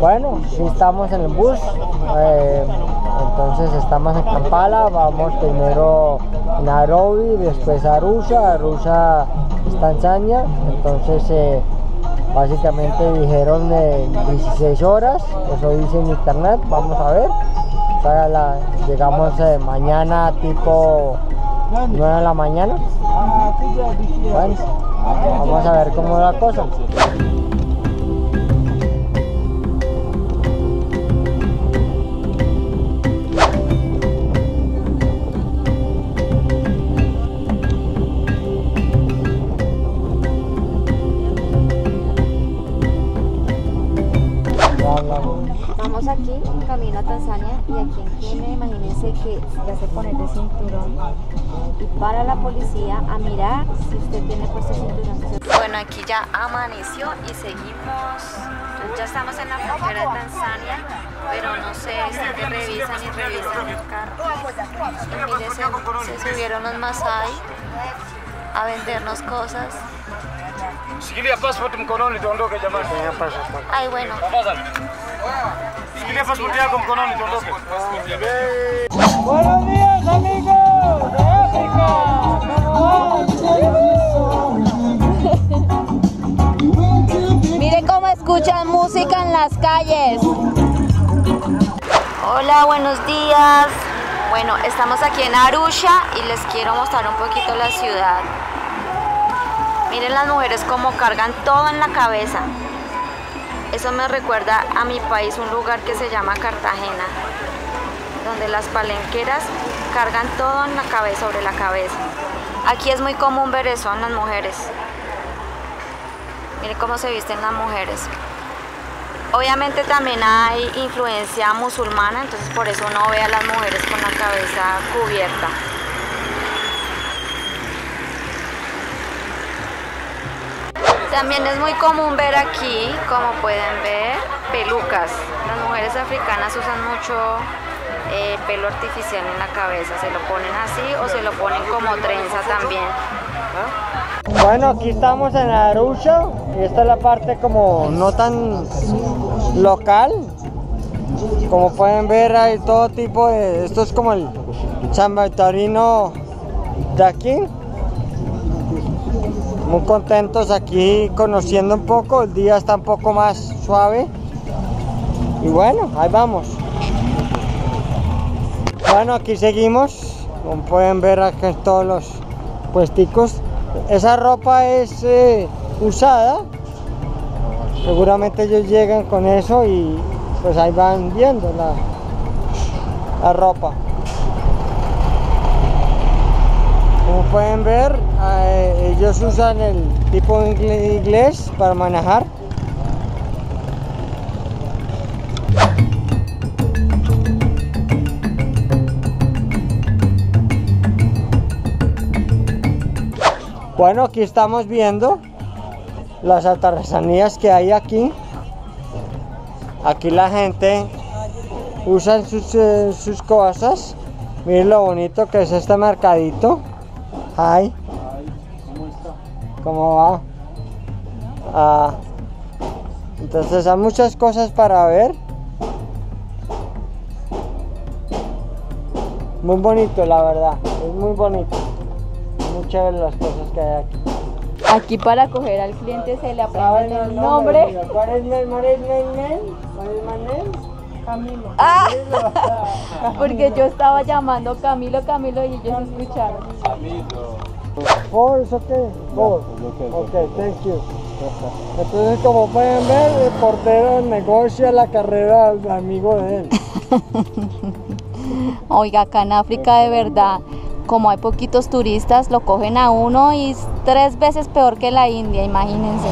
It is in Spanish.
Bueno, sí estamos en el bus, entonces estamos en Kampala, vamos primero a Nairobi, después a Arusha es Tanzania, entonces básicamente dijeron 16 horas, eso dice en internet, vamos a ver, o sea, llegamos mañana tipo 9 de la mañana, bueno, vamos a ver cómo es la cosa. Estamos aquí en camino a Tanzania y aquí en Kenia, imagínense que ya se pone de cinturón y para la policía a mirar si usted tiene puesto cinturón. Bueno, aquí ya amaneció y seguimos, ya estamos en la frontera de Tanzania, pero no sé si te revisan y revisan el carro. Imagínense, se subieron los Masai a vendernos cosas. Shikilia passport mkononi tuondoke jamani. Ay, bueno. Shikilia passport yako mkononi tuondoke. Buenos días, amigos de África. Miren cómo escuchan música en las calles. Hola, buenos días. Bueno, estamos aquí en Arusha y les quiero mostrar un poquito la ciudad. Miren las mujeres como cargan todo en la cabeza. Eso me recuerda a mi país, un lugar que se llama Cartagena, donde las palenqueras cargan todo en la cabeza, sobre la cabeza. Aquí es muy común ver eso en las mujeres. Miren cómo se visten las mujeres. Obviamente también hay influencia musulmana, entonces por eso uno ve a las mujeres con la cabeza cubierta. También es muy común ver aquí, como pueden ver, pelucas. Las mujeres africanas usan mucho pelo artificial en la cabeza, se lo ponen así o se lo ponen como trenza también. Bueno, aquí estamos en Arusha y esta es la parte como no tan local. Como pueden ver hay todo tipo de... Esto es como el San Bartolino de aquí. Muy contentos aquí conociendo un poco, el día está un poco más suave y bueno, ahí vamos. Bueno, aquí seguimos, como pueden ver acá en todos los puesticos. Esa ropa es usada, seguramente ellos llegan con eso y pues ahí van viendo la ropa. Como pueden ver, ellos usan el tipo de inglés para manejar. Bueno, aquí estamos viendo las artesanías que hay aquí. Aquí la gente usa sus cosas. Miren lo bonito que es este mercadito. Hi. ¿Cómo está? ¿Cómo va? Ah, entonces hay muchas cosas para ver. Muy bonito, la verdad. Es muy bonito. Muchas de las cosas que hay aquí. Aquí para acoger al cliente se le aprende el nombre. ¿Cuál es mi nombre? Camilo. Ah, porque yo estaba llamando Camilo y ellos escucharon. Camilo. Oh, es okay. Oh, okay, thank you. Entonces, como pueden ver, el portero negocia la carrera al amigo de él. Oiga, acá en África de verdad, como hay poquitos turistas, lo cogen a uno y es 3 veces peor que la India, imagínense.